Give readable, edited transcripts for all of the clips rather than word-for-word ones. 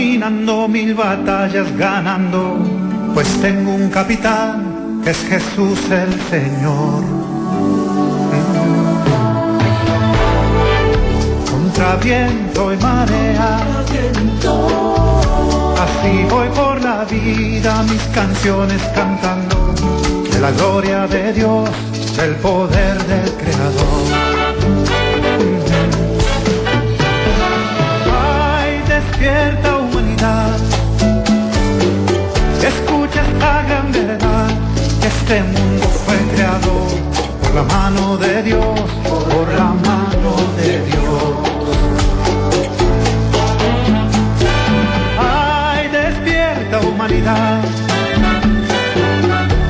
caminando, mil batallas ganando, pues tengo un capitán que es Jesús el Señor. Contra viento y marea, así voy por la vida, mis canciones cantando, de la gloria de Dios, del poder del Creador. Despierta humanidad, escucha esta gran verdad, este mundo fue creado por la mano de Dios, por la mano de Dios. Ay, despierta humanidad,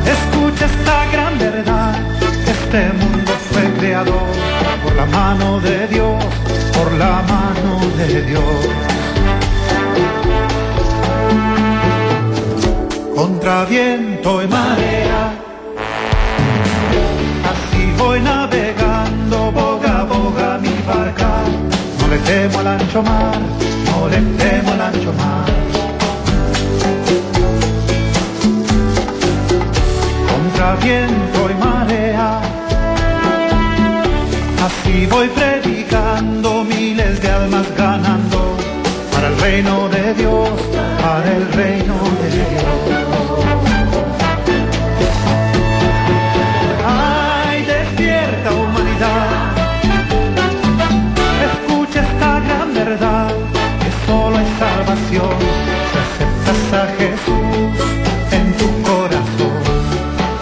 escucha esta gran verdad, este mundo fue creado por la mano de Dios, por la mano de Dios. Contra viento y marea, así voy navegando, boga, boga mi barca. No le temo al ancho mar, no le temo al ancho mar. Contra viento y marea, así voy predicando, miles de almas ganando, para el reino de Dios, para el reino de Dios. Ay, despierta humanidad, escucha esta gran verdad, que solo hay salvación si aceptas a Jesús en tu corazón,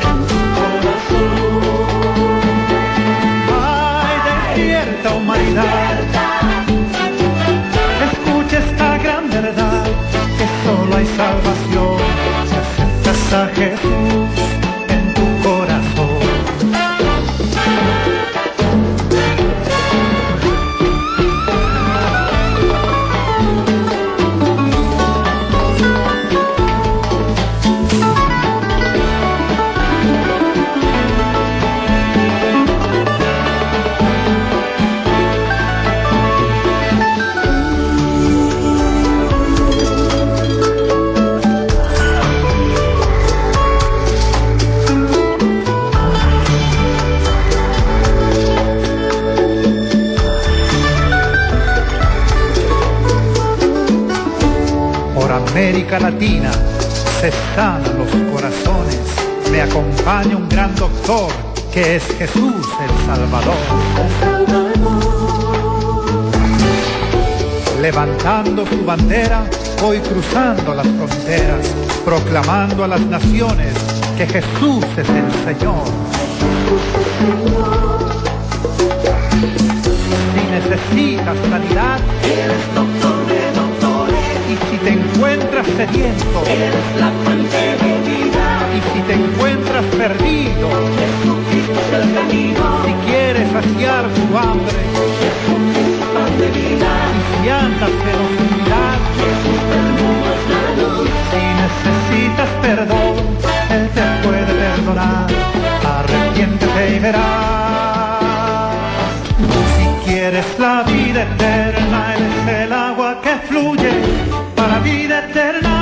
en tu corazón. Ay, despierta humanidad, solo hay salvación si aceptas a Jesús en tu corazón. América Latina, se sanan los corazones, me acompaña un gran doctor, que es Jesús el Salvador. Levantando su bandera, voy cruzando las fronteras, proclamando a las naciones, que Jesús es el Señor. Si necesitas sanidad, eres doctor de doctor. Y si te encuentras sediento, eres la fuente de vida. Y si te encuentras perdido, Jesucristo es el camino. Si quieres saciar tu hambre, Jesucristo es pan de vida. Y si andas en oscuridad, Jesús del mundo es la luz. Si necesitas perdón, Él te puede perdonar. Arrepiéntete y verás. Si quieres la vida eterna, Él es el agua que fluye para vida eterna.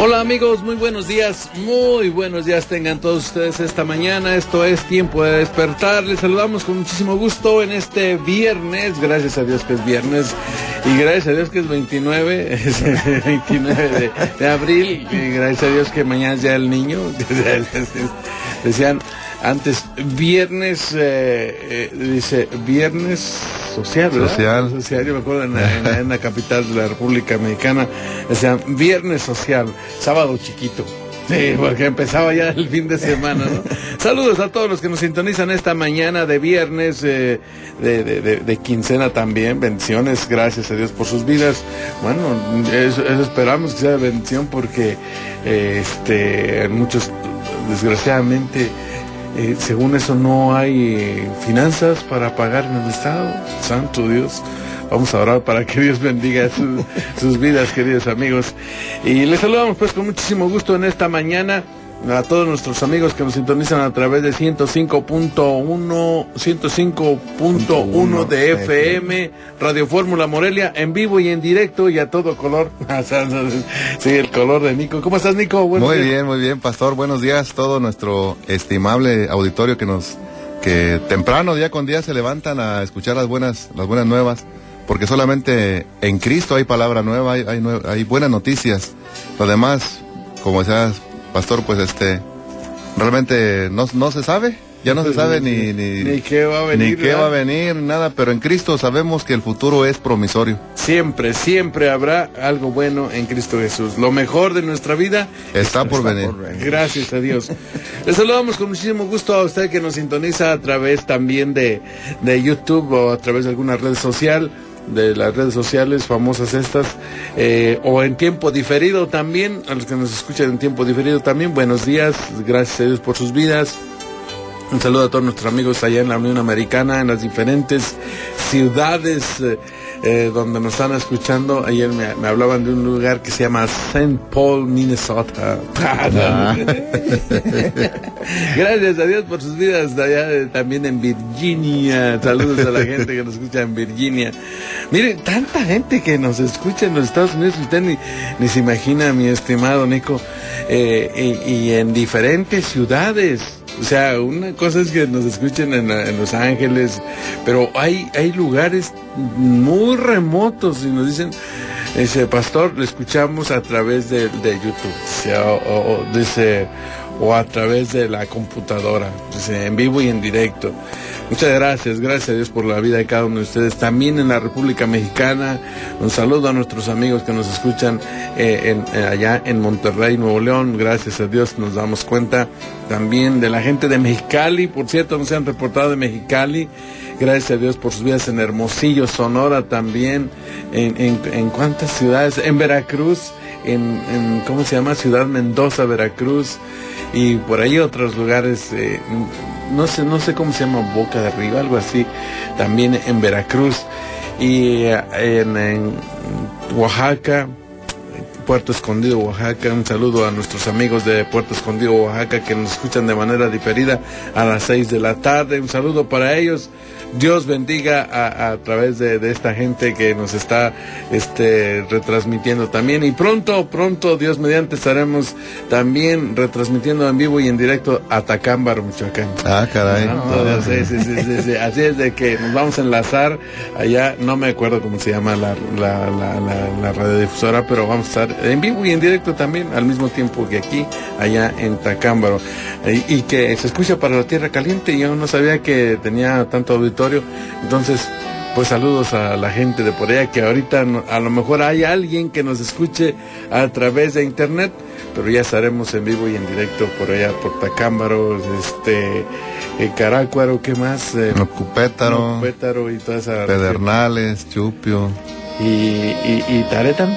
Hola amigos, muy buenos días tengan todos ustedes esta mañana, esto es Tiempo de Despertar, les saludamos con muchísimo gusto en este viernes, gracias a Dios que es viernes y gracias a Dios que es 29 de abril y gracias a Dios que mañana es ya el niño, decían antes viernes, dice viernes... social, ¿verdad? Social. Social, yo me acuerdo en la capital de la República Mexicana, decían viernes social, sábado chiquito. Sí, porque empezaba ya el fin de semana, ¿no? Saludos a todos los que nos sintonizan esta mañana de viernes, de quincena también, bendiciones, gracias a Dios por sus vidas. Bueno, eso esperamos que sea bendición porque muchos desgraciadamente según eso no hay finanzas para pagar en el Estado. Santo Dios. Vamos a orar para que Dios bendiga sus vidas, queridos amigos. Y les saludamos pues con muchísimo gusto en esta mañana a todos nuestros amigos que nos sintonizan a través de 105.1 de FM, Radio Fórmula Morelia, en vivo y en directo y a todo color. Sí, el color de Nico. ¿Cómo estás, Nico? Muy bien, Pastor. Buenos días a todo nuestro estimable auditorio que temprano, día con día, se levantan a escuchar las buenas nuevas. Porque solamente en Cristo hay palabra nueva, hay buenas noticias. Lo demás, como decías, Pastor, pues realmente no se sabe, ya no se sabe ni qué va a venir, nada, pero en Cristo sabemos que el futuro es promisorio. Siempre habrá algo bueno en Cristo Jesús. Lo mejor de nuestra vida está por venir. Gracias a Dios. Les saludamos con muchísimo gusto a usted que nos sintoniza a través también de YouTube o a través de alguna red social, de las redes sociales famosas estas, o en tiempo diferido también, a los que nos escuchan en tiempo diferido también, buenos días, gracias a Dios por sus vidas. Un saludo a todos nuestros amigos allá en la Unión Americana, en las diferentes ciudades donde nos están escuchando. Ayer me hablaban de un lugar que se llama Saint Paul, Minnesota. Gracias a Dios por sus vidas. Allá, también en Virginia. Saludos a la gente que nos escucha en Virginia. Mire, tanta gente que nos escucha en los Estados Unidos. Usted ni se imagina, mi estimado Nico. Y en diferentes ciudades. O sea, una cosa es que nos escuchen en Los Ángeles, pero hay lugares muy remotos y nos dicen, dice, Pastor, lo escuchamos a través de YouTube, o a través de la computadora, dice, en vivo y en directo. Muchas gracias a Dios por la vida de cada uno de ustedes. También en la República Mexicana, un saludo a nuestros amigos que nos escuchan allá en Monterrey, Nuevo León. Gracias a Dios nos damos cuenta también de la gente de Mexicali. Por cierto, nos han reportado de Mexicali. Gracias a Dios por sus vidas en Hermosillo, Sonora también. ¿En cuántas ciudades? En Veracruz, en ¿cómo se llama? Ciudad Mendoza, Veracruz. Y por ahí otros lugares... No sé cómo se llama, Boca de Río, algo así, también en Veracruz y en Oaxaca, Puerto Escondido, Oaxaca. Un saludo a nuestros amigos de Puerto Escondido, Oaxaca, que nos escuchan de manera diferida a las 6 de la tarde. Un saludo para ellos. Dios bendiga a través de esta gente que nos está retransmitiendo también. Y pronto, Dios mediante, estaremos también retransmitiendo en vivo y en directo a Tacámbaro, Michoacán. Ah, caray. Sí. Así es de que nos vamos a enlazar allá. No me acuerdo cómo se llama la radiodifusora, pero vamos a estar en vivo y en directo también, al mismo tiempo que aquí, allá en Tacámbaro. Y que se escucha para la Tierra Caliente. Yo no sabía que tenía tanto auditorio. Entonces, pues saludos a la gente de por allá, que ahorita a lo mejor hay alguien que nos escuche a través de internet, pero ya estaremos en vivo y en directo por allá, por Tacámbaro, Caracuaro, ¿qué más? Nocupétaro y toda esa... Pedernales, región. Chupio. ¿Y Taretan?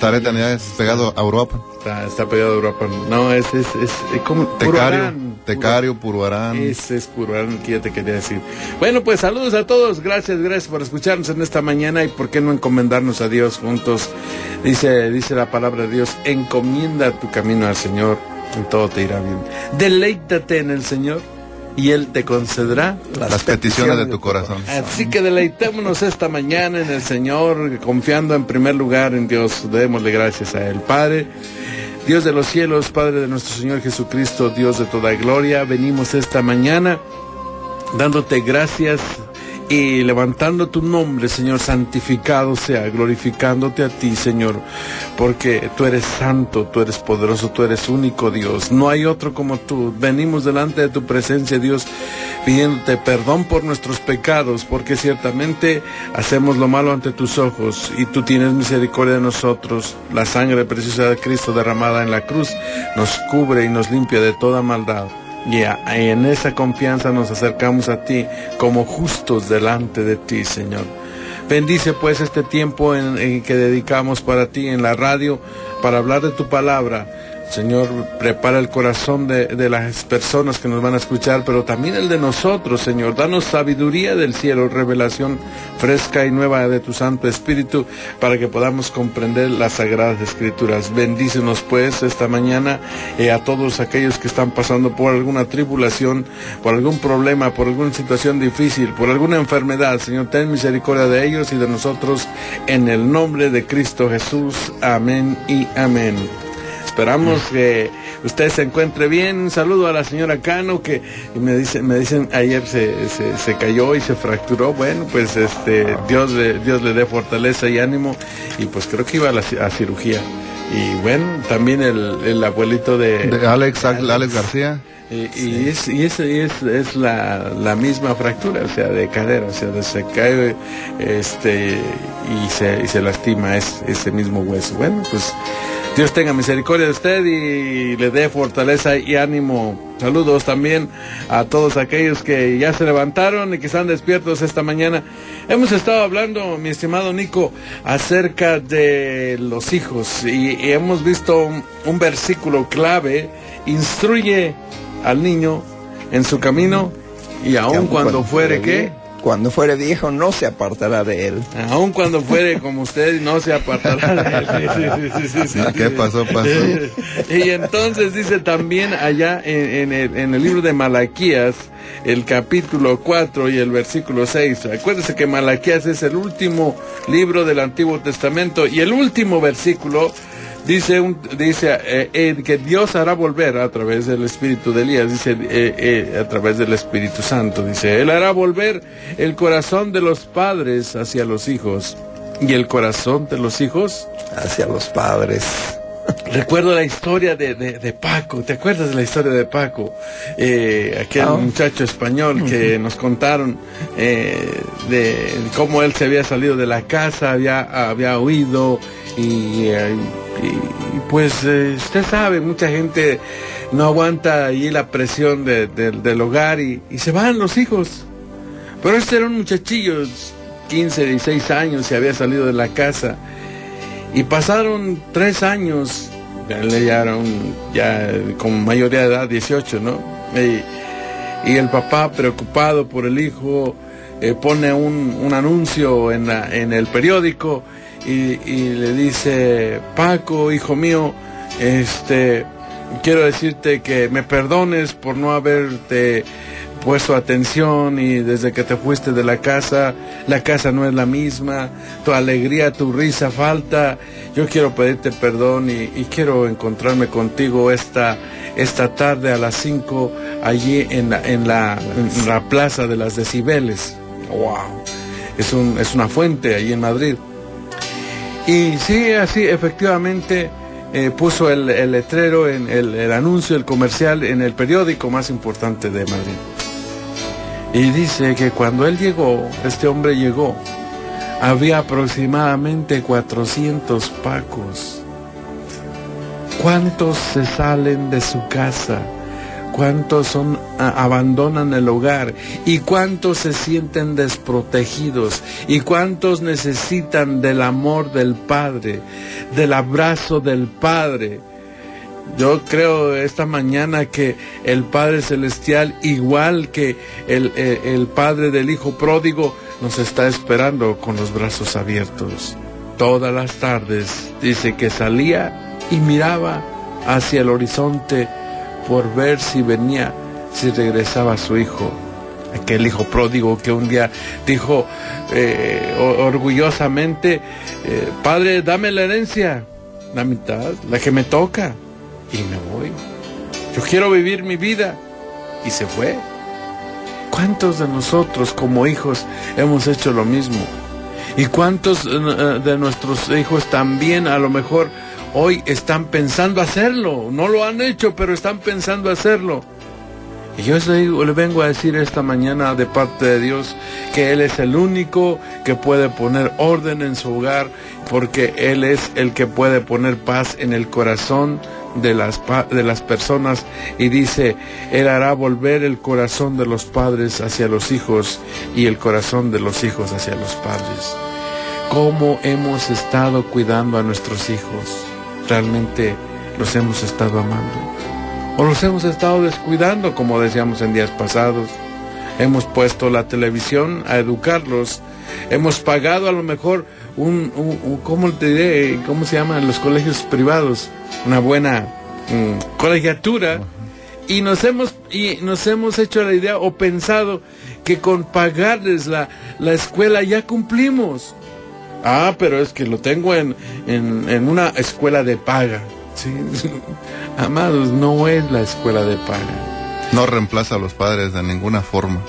Taretan ya es pegado a Europa. Está pegado a Europa. No, es como... Tecario, Puruarán. Ese es Puruarán, que ya te quería decir. Bueno, pues saludos a todos. Gracias por escucharnos en esta mañana. Y por qué no encomendarnos a Dios juntos. Dice la palabra de Dios: encomienda tu camino al Señor y todo te irá bien. Deleítate en el Señor y Él te concederá las peticiones de tu corazón. Así que deleitémonos esta mañana en el Señor, confiando en primer lugar en Dios. Démosle gracias a Él. Padre, Dios de los cielos, Padre de nuestro Señor Jesucristo, Dios de toda gloria, venimos esta mañana dándote gracias y levantando tu nombre, Señor, santificado sea, glorificándote a ti, Señor, porque tú eres santo, tú eres poderoso, tú eres único, Dios. No hay otro como tú. Venimos delante de tu presencia, Dios, pidiéndote perdón por nuestros pecados, porque ciertamente hacemos lo malo ante tus ojos, y tú tienes misericordia de nosotros. La sangre preciosa de Cristo derramada en la cruz nos cubre y nos limpia de toda maldad. Y en esa confianza nos acercamos a ti como justos delante de ti, Señor. Bendice pues este tiempo en que dedicamos para ti en la radio, para hablar de tu palabra. Señor, prepara el corazón de las personas que nos van a escuchar, pero también el de nosotros, Señor. Danos sabiduría del cielo, revelación fresca y nueva de tu Santo Espíritu, para que podamos comprender las Sagradas Escrituras. Bendícenos, pues, esta mañana a todos aquellos que están pasando por alguna tribulación, por algún problema, por alguna situación difícil, por alguna enfermedad. Señor, ten misericordia de ellos y de nosotros, en el nombre de Cristo Jesús. Amén y amén. Esperamos que usted se encuentre bien. Un saludo a la señora Cano, que me dicen ayer se cayó y se fracturó. Bueno, pues Dios le dé fortaleza y ánimo, y pues creo que iba a cirugía. Y bueno, también el abuelito de Alex García. Y es la misma fractura, o sea, de cadera, o sea, se cae y se lastima ese mismo hueso. Bueno, pues Dios tenga misericordia de usted y le dé fortaleza y ánimo. Saludos también a todos aquellos que ya se levantaron y que están despiertos esta mañana. Hemos estado hablando, mi estimado Nico, acerca de los hijos, y hemos visto un versículo clave: instruye al niño en su camino, y aun cuando fuere cuando fuere viejo no se apartará de él. Aun cuando fuere como usted, no se apartará de él. Sí. ¿Qué pasó? Y entonces dice también allá en el libro de Malaquías, el capítulo 4 y el versículo 6. Acuérdense que Malaquías es el último libro del Antiguo Testamento, y el último versículo dice que Dios hará volver a través del espíritu de Elías, a través del Espíritu Santo, dice, Él hará volver el corazón de los padres hacia los hijos, y el corazón de los hijos hacia los padres. Recuerdo la historia de Paco. ¿Te acuerdas de la historia de Paco? Aquel muchacho español que nos contaron de cómo él se había salido de la casa, había huido, y pues usted sabe, mucha gente no aguanta ahí la presión del hogar, y se van los hijos. Pero este era un muchachillo, 15, 16 años, se había salido de la casa. Y pasaron 3 años, ya con mayoría de edad, 18, ¿no? Y el papá, preocupado por el hijo, pone un anuncio en el periódico, y le dice, Paco, hijo mío, quiero decirte que me perdones por no haberte puesto atención, y desde que te fuiste de la casa no es la misma, tu alegría, tu risa falta. Yo quiero pedirte perdón, y quiero encontrarme contigo esta tarde a las 5 allí en la plaza de las Decibeles. Wow, es una fuente allí en Madrid. Y sí, así efectivamente puso el letrero, el anuncio, el comercial en el periódico más importante de Madrid. Y dice que cuando él llegó, este hombre llegó, había aproximadamente 400 Pacos. ¿Cuántos se salen de su casa? ¿Cuántos abandonan el hogar? ¿Y cuántos se sienten desprotegidos? ¿Y cuántos necesitan del amor del Padre, del abrazo del Padre? Yo creo esta mañana que el Padre Celestial, igual que el Padre del Hijo Pródigo, nos está esperando con los brazos abiertos. Todas las tardes, dice que salía y miraba hacia el horizonte por ver si venía, si regresaba su hijo. Aquel hijo pródigo que un día dijo orgullosamente, Padre, dame la herencia, la mitad, la que me toca. Y me voy. Yo quiero vivir mi vida. Y se fue. ¿Cuántos de nosotros como hijos hemos hecho lo mismo? ¿Y cuántos de nuestros hijos también a lo mejor hoy están pensando hacerlo? No lo han hecho, pero están pensando hacerlo. Y yo le vengo a decir esta mañana de parte de Dios que Él es el único que puede poner orden en su hogar, porque Él es el que puede poner paz en el corazón de las personas. Y dice, Él hará volver el corazón de los padres hacia los hijos, y el corazón de los hijos hacia los padres. ¿Cómo hemos estado cuidando a nuestros hijos? Realmente los hemos estado amando o los hemos estado descuidando, como decíamos en días pasados. Hemos puesto la televisión a educarlos, hemos pagado a lo mejor ¿cómo se llaman los colegios privados? Una buena colegiatura. Y nos hemos hecho la idea o pensado que con pagarles la escuela ya cumplimos. Ah, pero es que lo tengo en una escuela de paga. ¿Sí? Amados, no es la escuela de paga. No reemplaza a los padres de ninguna forma.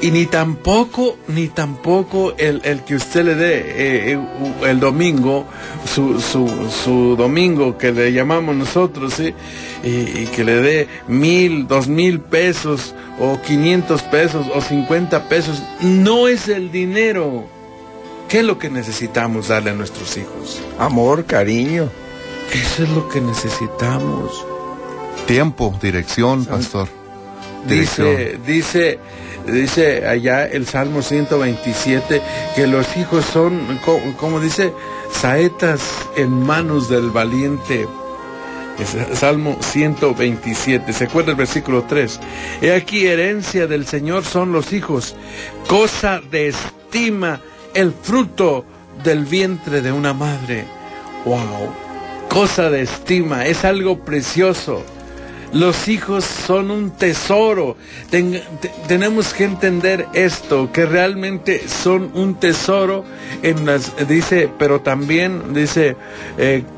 Y ni tampoco el que usted le dé el domingo, su domingo que le llamamos nosotros, ¿sí? y que le dé 1,000, 2,000 pesos, o 500 pesos, o 50 pesos, no es el dinero. ¿Qué es lo que necesitamos darle a nuestros hijos? Amor, cariño. Eso es lo que necesitamos. Tiempo, dirección, pastor. Dice allá el Salmo 127 que los hijos son, como dice, saetas en manos del valiente. Es Salmo 127, ¿se acuerda el versículo 3? He aquí, herencia del Señor son los hijos, cosa de estima el fruto del vientre de una madre. ¡Wow! Cosa de estima, es algo precioso. Los hijos son un tesoro. Tenemos que entender esto, que realmente son un tesoro pero también dice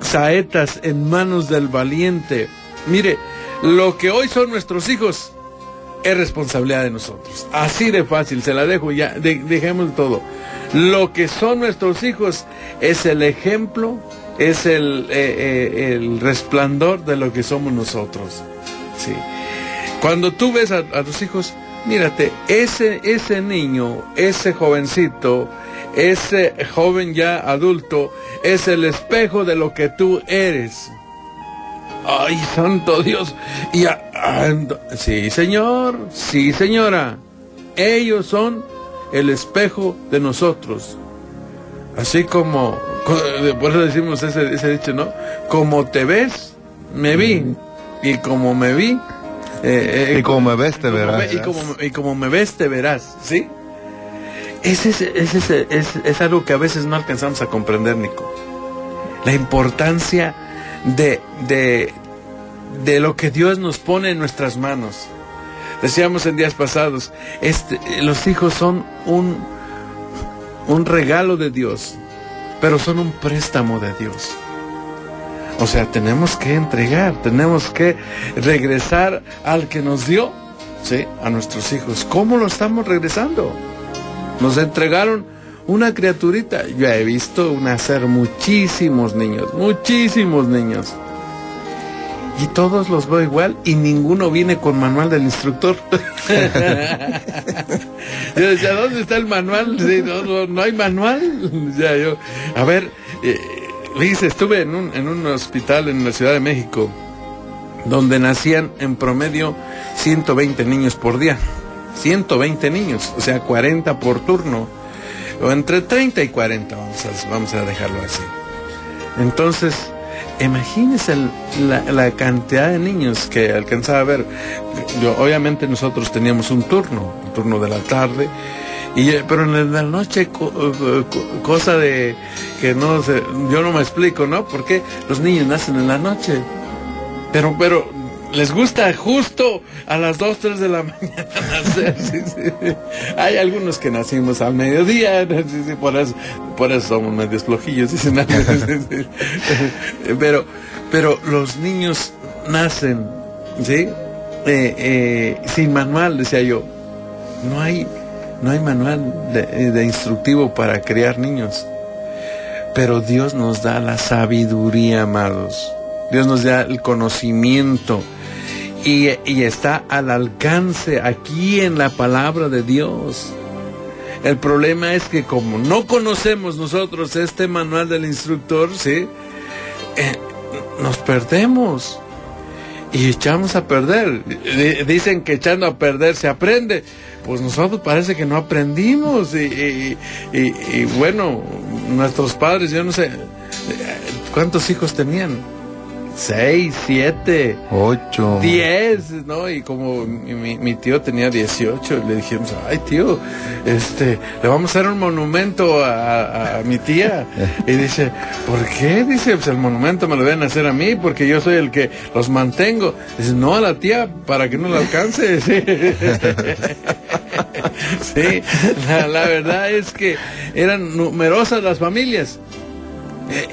saetas en manos del valiente. Mire, lo que hoy son nuestros hijos es responsabilidad de nosotros. Así de fácil, se la dejo ya, dejemos todo. Lo que son nuestros hijos es el ejemplo, es el resplandor de lo que somos nosotros. Sí. Cuando tú ves a tus hijos, mírate, ese niño, ese jovencito, ese joven ya adulto, es el espejo de lo que tú eres. ¡Ay, santo Dios! Sí, señor, sí, señora. Ellos son el espejo de nosotros. Así como, por eso decimos ese dicho, ¿no? Como te ves, me vi. Y como me vi... y como me ves, te verás. Y como me ves, te verás, ¿sí? Es algo que a veces no alcanzamos a comprender, Nico. La importancia de lo que Dios nos pone en nuestras manos. Decíamos en días pasados, los hijos son un regalo de Dios, pero son un préstamo de Dios. O sea, tenemos que entregar, tenemos que regresar al que nos dio, ¿sí? A nuestros hijos. ¿Cómo lo estamos regresando? Nos entregaron una criaturita. Yo he visto nacer muchísimos niños. Y todos los veo igual y ninguno viene con manual del instructor. Yo decía, ¿dónde está el manual? Sí, no hay manual. Ya, estuve en un hospital en la Ciudad de México donde nacían en promedio 120 niños por día. 120 niños, o sea, 40 por turno. O entre 30 y 40, vamos a dejarlo así. Entonces... imagínense la cantidad de niños que alcanzaba a ver. Obviamente nosotros teníamos un turno de la tarde, pero en la noche, cosa de que no sé, yo no me explico, ¿no? Porque los niños nacen en la noche, pero les gusta justo a las 2, 3 de la mañana nacer. Sí, sí. Hay algunos que nacimos al mediodía, sí, sí, por eso somos medios flojillos. Sí, sí. Pero los niños nacen, ¿sí? Sin manual, decía yo. No hay manual de instructivo para criar niños. Pero Dios nos da la sabiduría, amados. Dios nos da el conocimiento. Y está al alcance aquí en la palabra de Dios. El problema es que como no conocemos nosotros este manual del instructor, ¿sí? Nos perdemos y echamos a perder. Dicen que echando a perder se aprende. Pues nosotros parece que no aprendimos. Y bueno, nuestros padres, yo no sé, ¿cuántos hijos tenían? 6, 7, 8, 10, ¿no? Y como mi tío tenía 18, le dijimos, ay, tío, le vamos a hacer un monumento a mi tía. Y dice, ¿por qué? Dice, pues el monumento me lo deben hacer a mí, porque yo soy el que los mantengo. Dice, no, a la tía, para que no la alcance. Sí, sí, la verdad es que eran numerosas las familias.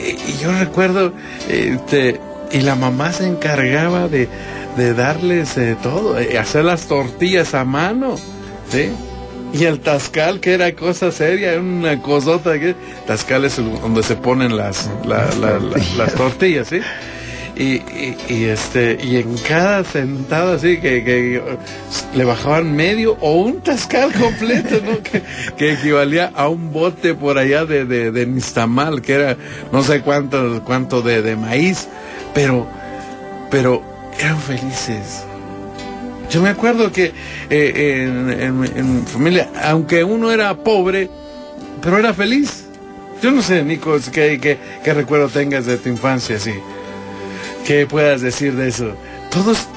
Y yo recuerdo, y la mamá se encargaba de darles todo, hacer las tortillas a mano, ¿sí? Y el tascal, que era cosa seria, una cosota, que tascal es donde se ponen las tortillas, ¿sí? Y en cada sentada así que le bajaban medio o un tascal completo, ¿no? Que equivalía a un bote por allá de nixtamal, que era no sé cuánto de maíz, pero eran felices. Yo me acuerdo que en mi familia, aunque uno era pobre, pero era feliz. Yo no sé, Nico, qué recuerdo tengas de tu infancia así. ¿Qué puedas decir de eso? Todos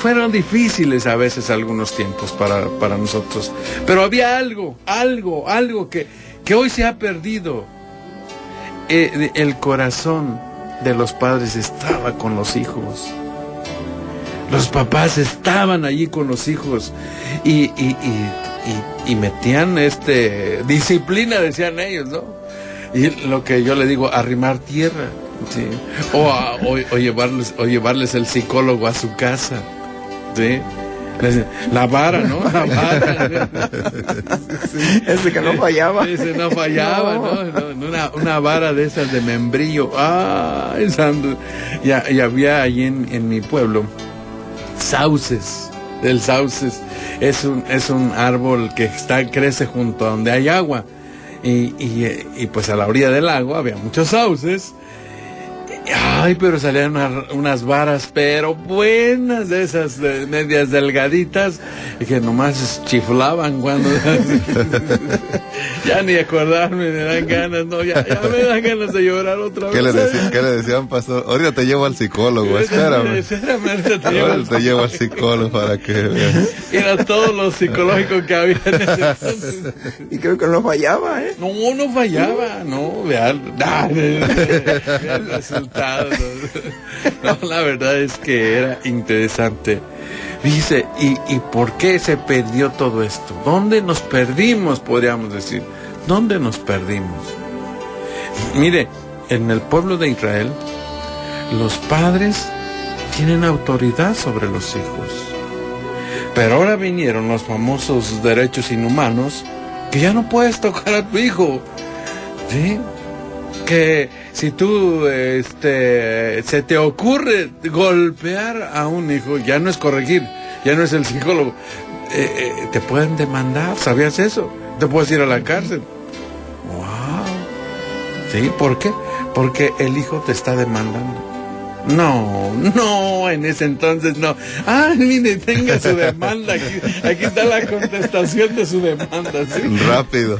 fueron difíciles a veces algunos tiempos para nosotros. Pero había algo que hoy se ha perdido. El corazón de los padres estaba con los hijos. Los papás estaban allí con los hijos. Y metían disciplina, decían ellos, ¿no? Y lo que yo le digo, arrimar tierra. Sí. O llevarles el psicólogo a su casa, ¿sí? La vara, ¿no? La vara. Sí. Ese que no fallaba. Ese no fallaba, ¿no? No, una vara de esas de membrillo. Ah, y había allí en mi pueblo sauces. El sauces es un árbol que crece junto a donde hay agua. Y pues a la orilla del agua había muchos sauces. Ay, pero salían unas varas, pero buenas, de esas medias delgaditas, y que nomás chiflaban cuando... Ya ni acordarme, me dan ganas, no, ya me dan ganas de llorar otra vez. ¿Qué le decían, pastor? Ahorita te llevo al psicólogo, espérame. Ahorita te llevo al psicólogo para que veas. Era todo lo psicológico que había en ese entonces. Y creo que no fallaba, ¿eh? No fallaba, no, vean, el resultado. No, la verdad es que era interesante. Dice, ¿y por qué se perdió todo esto? ¿Dónde nos perdimos, podríamos decir? ¿Dónde nos perdimos? Mire, en el pueblo de Israel, los padres tienen autoridad sobre los hijos. Pero ahora vinieron los famosos derechos inhumanos, que ya no puedes tocar a tu hijo, ¿sí? Que si tú se te ocurre golpear a un hijo, ya no es corregir, ya no es el psicólogo. Te pueden demandar, ¿sabías eso? Te puedes ir a la cárcel. ¡Wow! ¿Sí? ¿Por qué? Porque el hijo te está demandando. No, en ese entonces no. Ah, mire, tenga su demanda. Aquí está la contestación de su demanda, ¿sí? Rápido.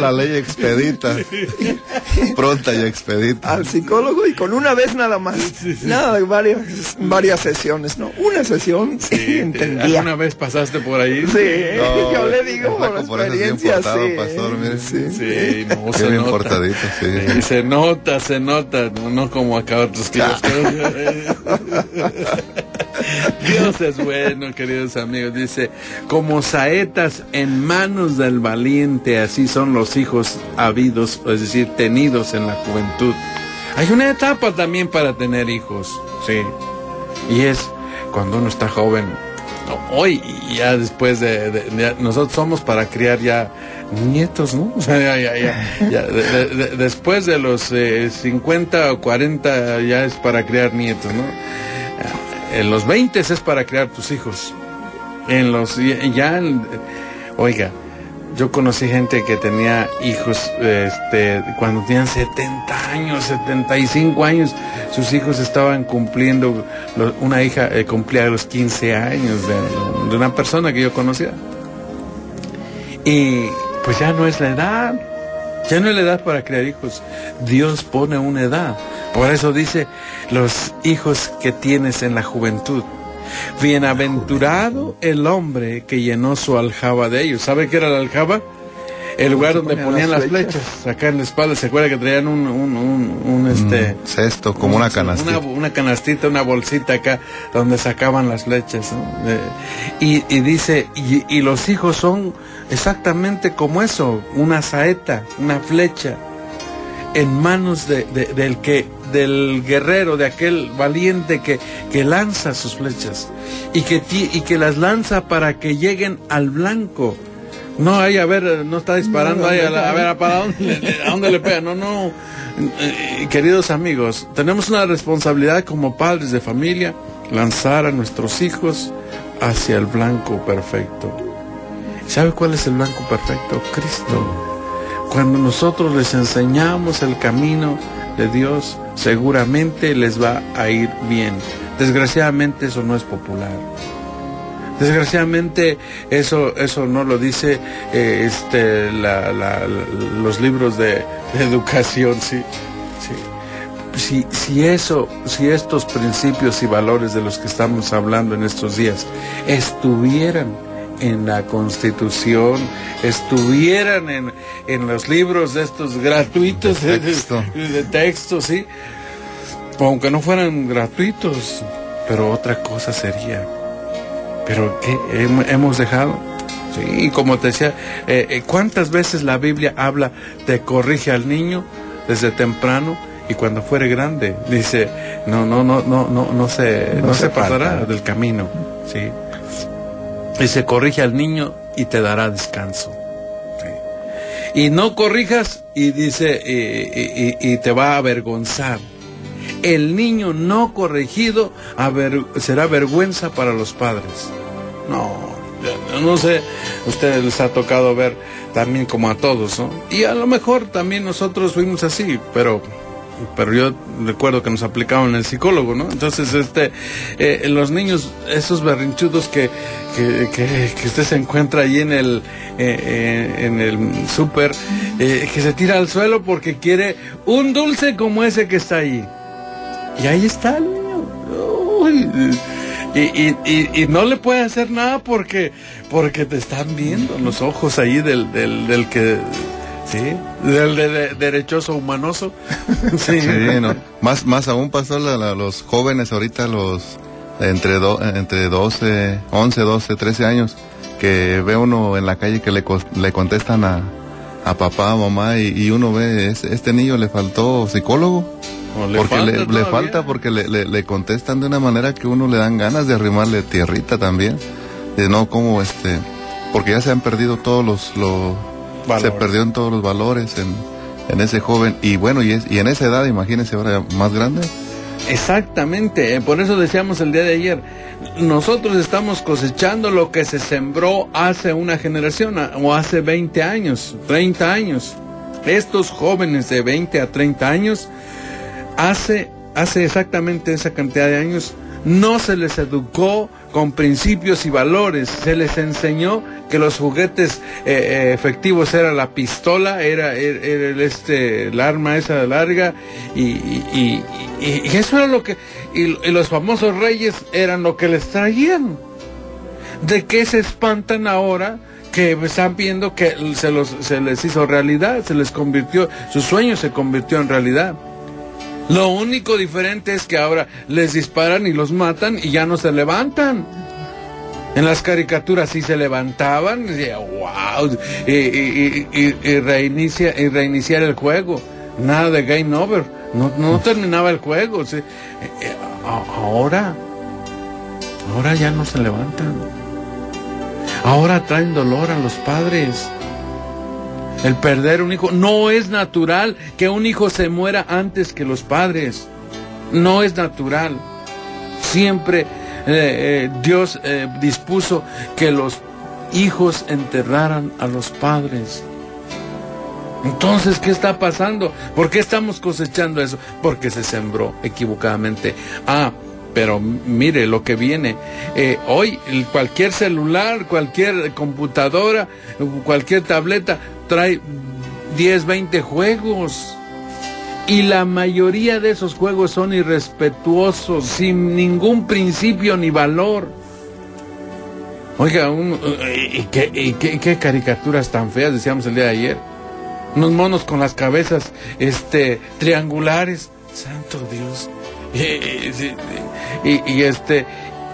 La ley expedita. Sí. Pronta y expedita. Al psicólogo y con una vez nada más. Sí. Nada, varias sesiones, ¿no? Una sesión, sí, entendía. ¿Una vez pasaste por ahí? Sí, no, yo le digo por experiencia, sí. Pastor, mire. Sí, no, qué bien portadito, sí. Se nota, no como acá otros que... Dios es bueno, queridos amigos. Dice, como saetas en manos del valiente, así son los hijos habidos, es decir, tenidos en la juventud. Hay una etapa también para tener hijos, sí, y es cuando uno está joven. Hoy, ya después de nosotros somos para criar ya nietos, ¿no? O sea, ya. Después de los 50 o 40 ya es para criar nietos, ¿no? En los 20 es para criar tus hijos. Oiga, yo conocí gente que tenía hijos cuando tenían 70 años, 75 años. Sus hijos estaban cumpliendo, una hija cumplía los 15 años de una persona que yo conocía. Y pues ya no es la edad, Ya no es la edad para crear hijos. Dios pone una edad. Por eso dice, los hijos que tienes en la juventud. Bienaventurado el hombre que llenó su aljaba de ellos. ¿Sabe qué era la aljaba? El lugar donde ponían las flechas, acá en la espalda. ¿Se acuerda que traían un cesto, como una canastita? Una canastita, una bolsita acá, donde sacaban las flechas, ¿no? Y dice, y los hijos son exactamente como eso, una saeta, una flecha, en manos del guerrero, de aquel valiente que lanza sus flechas, y que las lanza para que lleguen al blanco. No, ahí, a ver, no está disparando, ahí, a ver, ¿a dónde le pega? No. Queridos amigos, tenemos una responsabilidad como padres de familia, lanzar a nuestros hijos hacia el blanco perfecto. ¿Sabe cuál es el blanco perfecto? Cristo. Cuando nosotros les enseñamos el camino de Dios, seguramente les va a ir bien. Desgraciadamente eso no es popular. Desgraciadamente eso no lo dice los libros de educación, sí. Si estos principios y valores de los que estamos hablando en estos días estuvieran en la Constitución, estuvieran en los libros de estos gratuitos de texto, sí, aunque no fueran gratuitos, pero otra cosa sería. Pero ¿qué hemos dejado? Sí, como te decía, ¿cuántas veces la Biblia habla de corrige al niño desde temprano y cuando fuere grande? Dice, no se apartará del camino. Sí. Dice, corrige al niño y te dará descanso. Sí. Y no corrijas y dice, y te va a avergonzar. El niño no corregido será vergüenza para los padres. No sé, a ustedes les ha tocado ver también como a todos, ¿no? Y a lo mejor también nosotros fuimos así, pero yo recuerdo que nos aplicaban el psicólogo, ¿no? Entonces, los niños, esos berrinchudos que usted se encuentra ahí en el súper, que se tira al suelo porque quiere un dulce como ese que está ahí. Y ahí está el niño. Uy. Y no le puede hacer nada porque te están viendo los ojos ahí del que... Sí, del derechoso humanoso. Sí, no. Más aún pasó los jóvenes ahorita, los entre 12, 11, 12, 13 años, que ve uno en la calle que le contestan a papá, a mamá, y uno ve, este niño le faltó psicólogo. Porque le contestan de una manera que uno le dan ganas de arrimarle tierrita también, de no como porque ya se han perdido todos los valores. Se perdieron todos los valores en ese joven, y bueno, y en esa edad, imagínense ahora más grande. Exactamente, por eso decíamos el día de ayer, nosotros estamos cosechando lo que se sembró hace una generación, o hace 20 años, 30 años, estos jóvenes de 20 a 30 años, Hace exactamente esa cantidad de años, no se les educó con principios y valores. Se les enseñó que los juguetes efectivos era la pistola, era el arma esa larga, y eso era lo que... Y los famosos reyes eran lo que les traían. ¿De qué se espantan ahora? Que están viendo que se les hizo realidad, su sueño se convirtió en realidad. Lo único diferente es que ahora les disparan y los matan y ya no se levantan. En las caricaturas sí se levantaban, y reiniciar el juego. Nada de game over, no terminaba el juego. Sí. Ahora ya no se levantan. Ahora traen dolor a los padres. El perder un hijo, no es natural que un hijo se muera antes que los padres. No es natural. Siempre Dios dispuso que los hijos enterraran a los padres. Entonces, ¿qué está pasando? ¿Por qué estamos cosechando eso? Porque se sembró equivocadamente. Pero mire lo que viene. Hoy cualquier celular, cualquier computadora, cualquier tableta trae 10, 20 juegos. Y la mayoría de esos juegos son irrespetuosos, sin ningún principio ni valor. Oiga, ¿qué caricaturas tan feas decíamos el día de ayer? Unos monos con las cabezas triangulares. Santo Dios.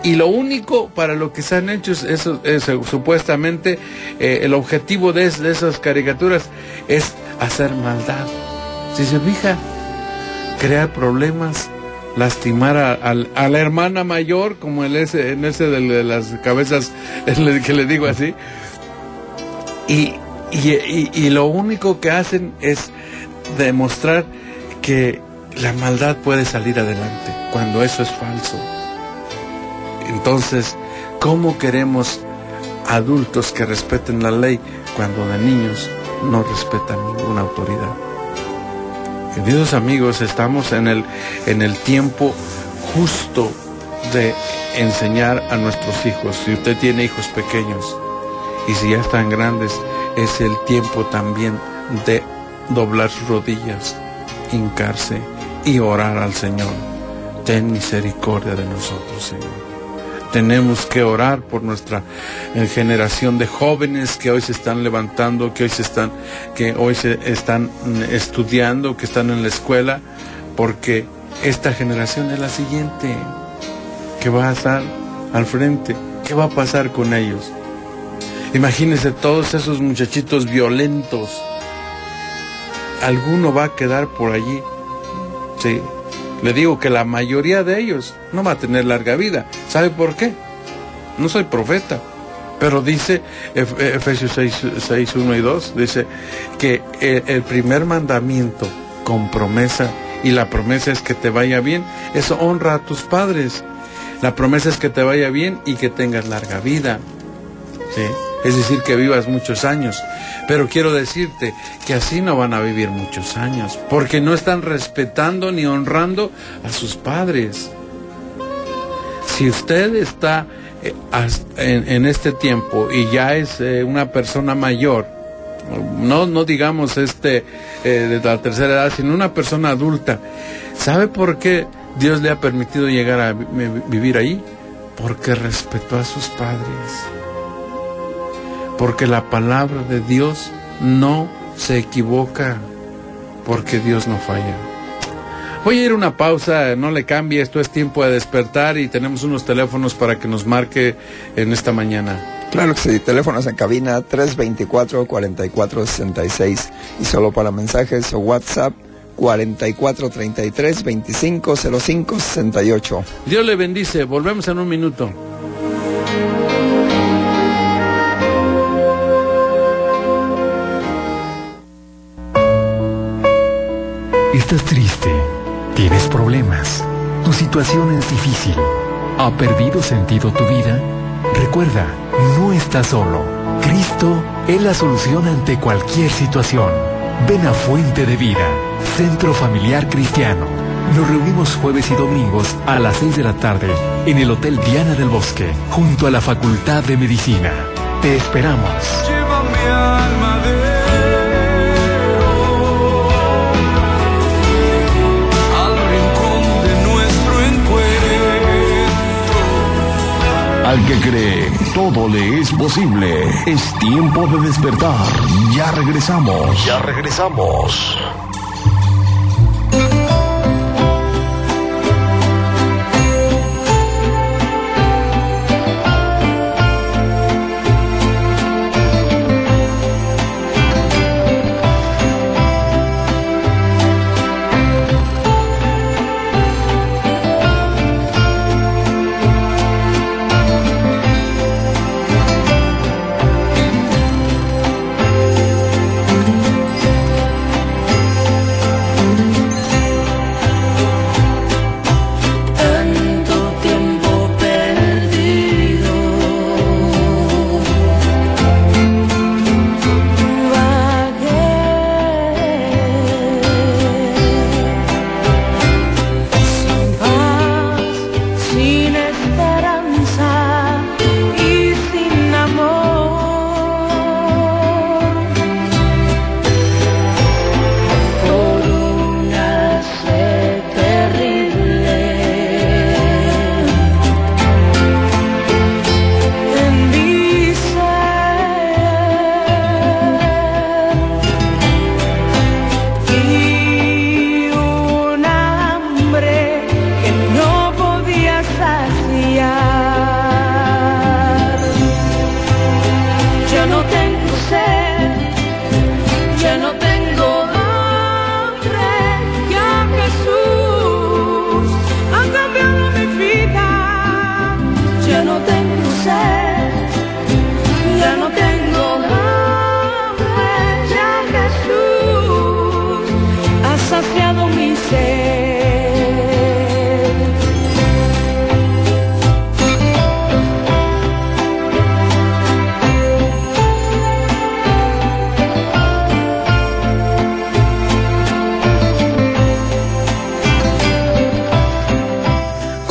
Y lo único para lo que se han hecho es supuestamente el objetivo de esas caricaturas es hacer maldad. Si se fija, crear problemas, lastimar a la hermana mayor, como en ese de las cabezas que le digo así. Y lo único que hacen es demostrar que la maldad puede salir adelante, cuando eso es falso. Entonces, ¿cómo queremos adultos que respeten la ley cuando de niños no respetan ninguna autoridad? Queridos amigos, estamos en el tiempo justo de enseñar a nuestros hijos. Si usted tiene hijos pequeños y si ya están grandes, es el tiempo también de doblar sus rodillas, hincarse y orar al Señor. Ten misericordia de nosotros, Señor. Tenemos que orar por nuestra generación de jóvenes que hoy se están levantando, que hoy se están estudiando, que están en la escuela, porque esta generación es la siguiente que va a estar al frente. ¿Qué va a pasar con ellos? Imagínense todos esos muchachitos violentos. Alguno va a quedar por allí. Sí. Le digo que la mayoría de ellos no va a tener larga vida. ¿Sabe por qué? No soy profeta, pero dice Efesios 6, 1 y 2, dice que el primer mandamiento con promesa, y la promesa es que te vaya bien, eso honra a tus padres. La promesa es que te vaya bien y que tengas larga vida, ¿sí? Es decir, que vivas muchos años. Pero quiero decirte que así no van a vivir muchos años, porque no están respetando ni honrando a sus padres. Si usted está en este tiempo y ya es una persona mayor, no digamos de la tercera edad, sino una persona adulta, ¿sabe por qué Dios le ha permitido llegar a vivir ahí? Porque respetó a sus padres. Porque la palabra de Dios no se equivoca, porque Dios no falla. Voy a ir a una pausa, no le cambie, esto es Tiempo de Despertar y tenemos unos teléfonos para que nos marque en esta mañana. Claro que sí, teléfonos en cabina 324-4466 y solo para mensajes o WhatsApp 4433-2505-68. Dios le bendice, volvemos en un minuto. Estás triste, tienes problemas, tu situación es difícil, ¿ha perdido sentido tu vida? Recuerda, no estás solo. Cristo es la solución ante cualquier situación. Ven a Fuente de Vida, Centro Familiar Cristiano. Nos reunimos jueves y domingos a las 6 de la tarde en el Hotel Diana del Bosque, junto a la Facultad de Medicina. Te esperamos. Al que cree, todo le es posible. Es tiempo de despertar. Ya regresamos. Ya regresamos.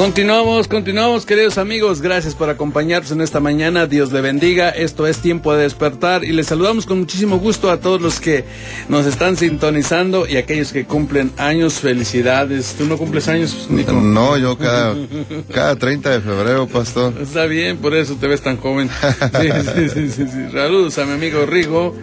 Continuamos, queridos amigos, gracias por acompañarnos en esta mañana, Dios le bendiga, esto es Tiempo de Despertar y les saludamos con muchísimo gusto a todos los que nos están sintonizando y aquellos que cumplen años, felicidades. ¿Tú no cumples años, Nico? No, yo cada 30 de febrero, pastor. Está bien, por eso te ves tan joven. Sí. Saludos a mi amigo Rigo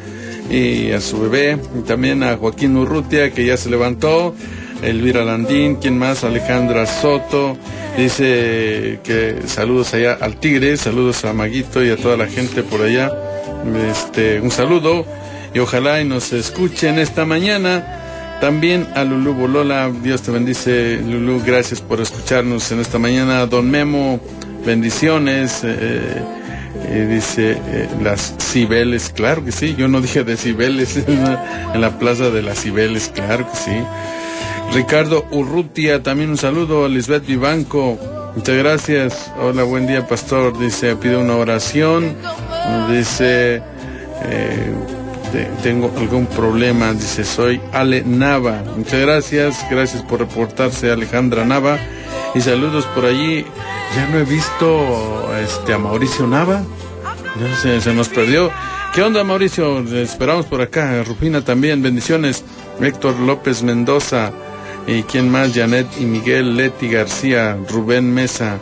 y a su bebé, y también a Joaquín Urrutia, que ya se levantó, Elvira Landín, ¿quién más? Alejandra Soto, dice que saludos allá al Tigre, saludos a Maguito y a toda la gente por allá, un saludo, y ojalá y nos escuchen esta mañana, también a Lulú Bolola, Dios te bendice, Lulú, gracias por escucharnos en esta mañana, Don Memo, bendiciones, dice las Cibeles, claro que sí, yo no dije de Cibeles, en la plaza de las Cibeles, claro que sí. Ricardo Urrutia, también un saludo a Lisbeth Vivanco, muchas gracias, hola, buen día pastor, dice, pide una oración, dice, tengo algún problema, dice, soy Ale Nava, muchas gracias por reportarse, Alejandra Nava, y saludos por allí, ya no he visto a Mauricio Nava, ya se nos perdió. ¿Qué onda, Mauricio? Esperamos por acá, Rufina también, bendiciones, Héctor López Mendoza, ¿y quién más? Janet y Miguel, Leti García, Rubén Mesa,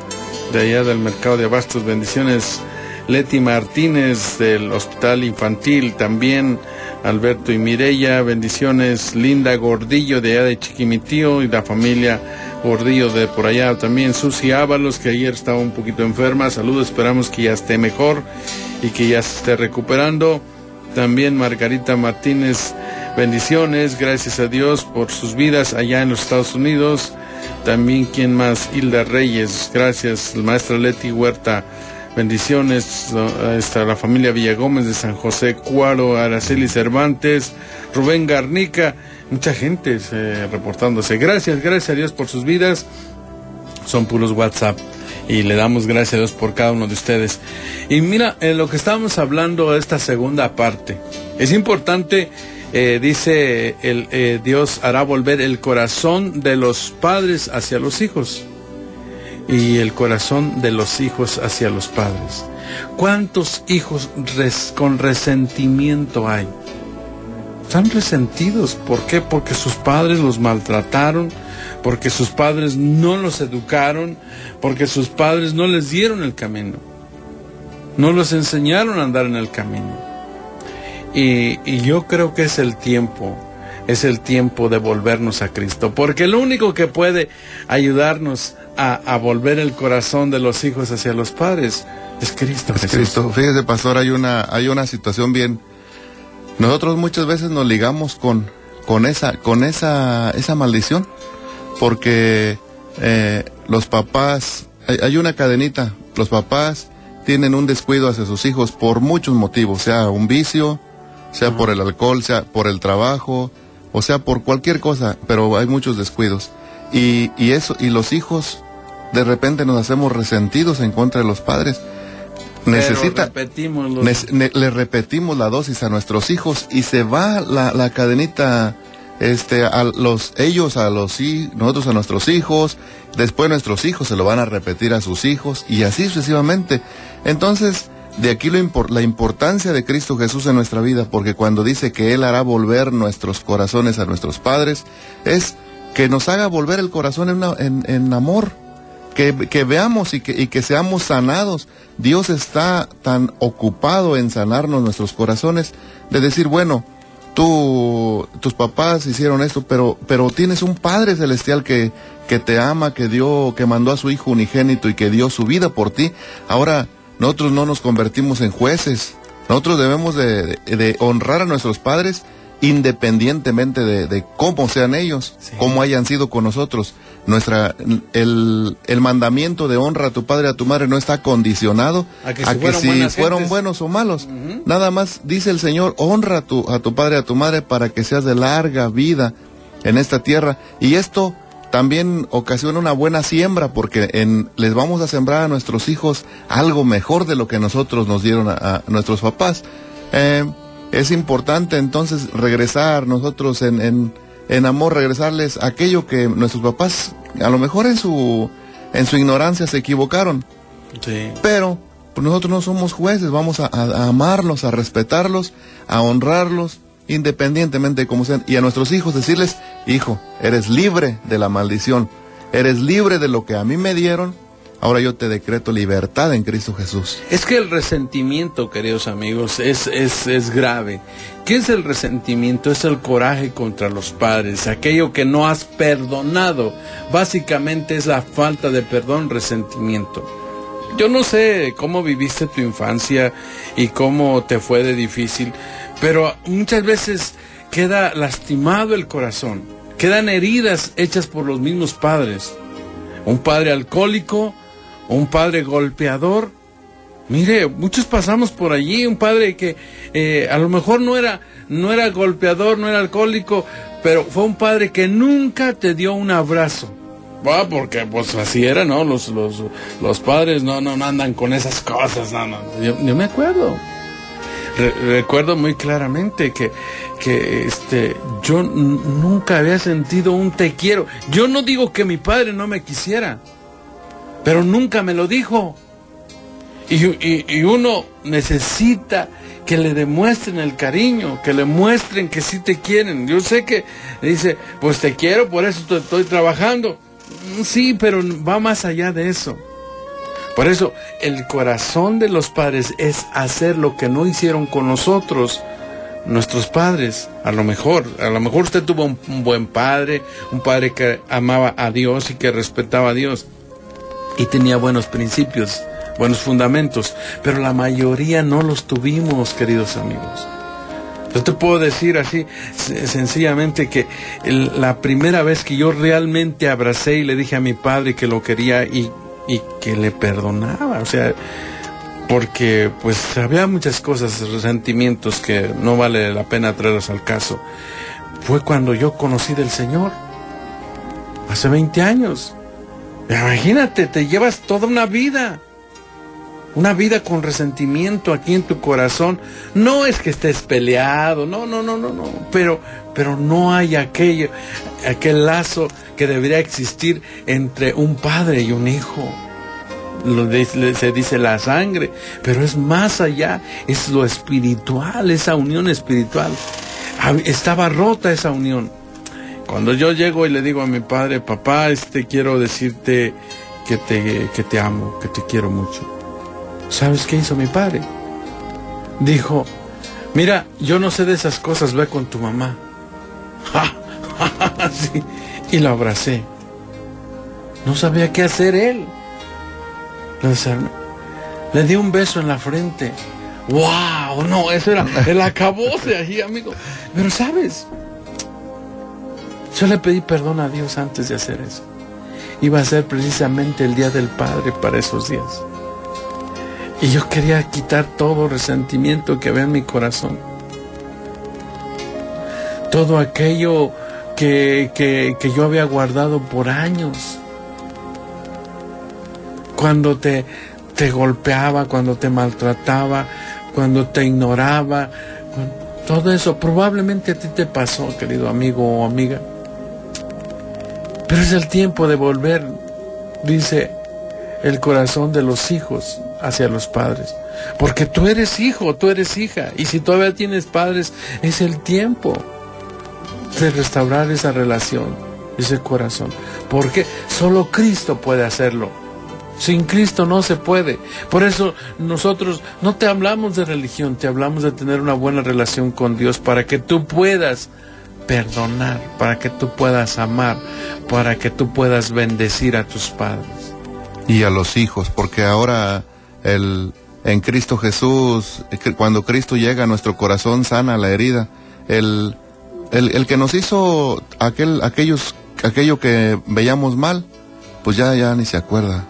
de allá del Mercado de Abastos, bendiciones. Leti Martínez, del Hospital Infantil, también. Alberto y Mireya, bendiciones. Linda Gordillo, de allá de Chiquimitío, y la familia Gordillo de por allá también. Susi Ábalos, que ayer estaba un poquito enferma, saludos, esperamos que ya esté mejor y que ya se esté recuperando. También Margarita Martínez, bendiciones, gracias a Dios por sus vidas allá en los Estados Unidos. También, ¿quién más? Hilda Reyes, gracias. Maestra Leti Huerta, bendiciones. Está la familia Villagómez de San José Cuaro, Araceli Cervantes, Rubén Garnica, mucha gente reportándose. Gracias a Dios por sus vidas. Son puros WhatsApp. Y le damos gracias a Dios por cada uno de ustedes. Y mira, en lo que estábamos hablando de esta segunda parte, es importante, dice Dios hará volver el corazón de los padres hacia los hijos y el corazón de los hijos hacia los padres. ¿Cuántos hijos con resentimiento hay? Están resentidos. ¿Por qué? Porque sus padres los maltrataron, porque sus padres no los educaron, porque sus padres no les dieron el camino, no los enseñaron a andar en el camino. Y yo creo que es el tiempo de volvernos a Cristo, porque lo único que puede ayudarnos a volver el corazón de los hijos hacia los padres es Cristo. Es Cristo. Fíjese, pastor, hay una situación bien. Nosotros muchas veces nos ligamos con esa maldición, porque los papás, hay una cadenita, los papás tienen un descuido hacia sus hijos por muchos motivos, sea un vicio, sea por el alcohol, sea por el trabajo, o sea por cualquier cosa, pero hay muchos descuidos. Y eso, y los hijos de repente nos hacemos resentidos en contra de los padres. Le repetimos la dosis a nuestros hijos y se va la cadenita nosotros a nuestros hijos, después nuestros hijos se lo van a repetir a sus hijos y así sucesivamente. Entonces, de aquí la importancia de Cristo Jesús en nuestra vida, porque cuando dice que Él hará volver nuestros corazones a nuestros padres, es que nos haga volver el corazón en amor, que veamos y que seamos sanados. Dios está tan ocupado en sanarnos nuestros corazones, de decir, bueno, tus papás hicieron esto, pero tienes un Padre Celestial que te ama, que mandó a su Hijo unigénito y que dio su vida por ti. Ahora, nosotros no nos convertimos en jueces. Nosotros debemos de honrar a nuestros padres independientemente de cómo sean ellos, sí, cómo hayan sido con nosotros. El mandamiento de honra a tu padre y a tu madre no está condicionado a que si fueron buenos o malos. Uh-huh. Nada más dice el Señor, honra a tu padre y a tu madre para que seas de larga vida en esta tierra. Y esto también ocasiona una buena siembra, porque les vamos a sembrar a nuestros hijos algo mejor de lo que nosotros nos dieron a nuestros papás. Es importante entonces regresar nosotros en amor, regresarles aquello que nuestros papás, a lo mejor en su en su ignorancia se equivocaron. Sí. Pero pues nosotros no somos jueces, vamos a amarlos, a respetarlos, a honrarlos, independientemente de cómo sean. Y a nuestros hijos decirles: hijo, eres libre de la maldición, eres libre de lo que a mí me dieron, ahora yo te decreto libertad en Cristo Jesús. Es que el resentimiento, queridos amigos, es grave. ¿Qué es el resentimiento? Es el coraje contra los padres, aquello que no has perdonado. Básicamente es la falta de perdón, resentimiento. Yo no sé cómo viviste tu infancia y cómo te fue de difícil, pero muchas veces queda lastimado el corazón, quedan heridas hechas por los mismos padres. Un padre alcohólico, un padre golpeador. Mire, muchos pasamos por allí. Un padre que a lo mejor no era golpeador, no era alcohólico, pero fue un padre que nunca te dio un abrazo. Ah, porque pues así era, ¿no? Los padres no andan con esas cosas, no. Yo me acuerdo. Recuerdo muy claramente que yo nunca había sentido un te quiero. Yo no digo que mi padre no me quisiera, pero nunca me lo dijo. Y uno necesita que le demuestren el cariño, que le muestren que sí te quieren. Yo sé que dice, pues te quiero, por eso te estoy trabajando. Sí, pero va más allá de eso. Por eso, el corazón de los padres es hacer lo que no hicieron con nosotros, nuestros padres. A lo mejor usted tuvo un buen padre, un padre que amaba a Dios y que respetaba a Dios, y tenía buenos principios, buenos fundamentos, pero la mayoría no los tuvimos, queridos amigos. Yo te puedo decir así, sencillamente, que la primera vez que yo realmente abracé y le dije a mi padre que lo quería y que le perdonaba, o sea, porque pues había muchas cosas, resentimientos que no vale la pena traerlos al caso, fue cuando yo conocí del Señor, hace 20 años, imagínate, te llevas toda una vida con resentimiento aquí en tu corazón. No es que estés peleado, no, pero no hay aquel lazo que debería existir entre un padre y un hijo. Se dice la sangre, pero es más allá, es lo espiritual, esa unión espiritual. Estaba rota esa unión. Cuando yo llego y le digo a mi padre: papá, quiero decirte que te amo, que te quiero mucho. ¿Sabes qué hizo mi padre? Dijo: mira, yo no sé de esas cosas, ve con tu mamá. Sí. Y lo abracé. No sabía qué hacer él. Le di un beso en la frente. ¡Wow! No, eso era el acabose ahí, amigo. Pero, ¿sabes? Yo le pedí perdón a Dios antes de hacer eso. Iba a ser precisamente el Día del Padre para esos días. Y yo quería quitar todo resentimiento que había en mi corazón. Todo aquello que yo había guardado por años. Cuando te golpeaba, cuando te maltrataba, cuando te ignoraba, todo eso probablemente a ti te pasó, querido amigo o amiga. Pero es el tiempo de volver, dice el corazón de los hijos hacia los padres. Porque tú eres hijo, tú eres hija, y si todavía tienes padres, es el tiempo de restaurar esa relación, ese corazón, porque solo Cristo puede hacerlo. Sin Cristo no se puede. Por eso nosotros no te hablamos de religión, te hablamos de tener una buena relación con Dios, para que tú puedas perdonar, para que tú puedas amar, para que tú puedas bendecir a tus padres y a los hijos, porque ahora en Cristo Jesús, cuando Cristo llega a nuestro corazón, sana la herida. El que nos hizo aquello que veíamos mal, pues ya ni se acuerda.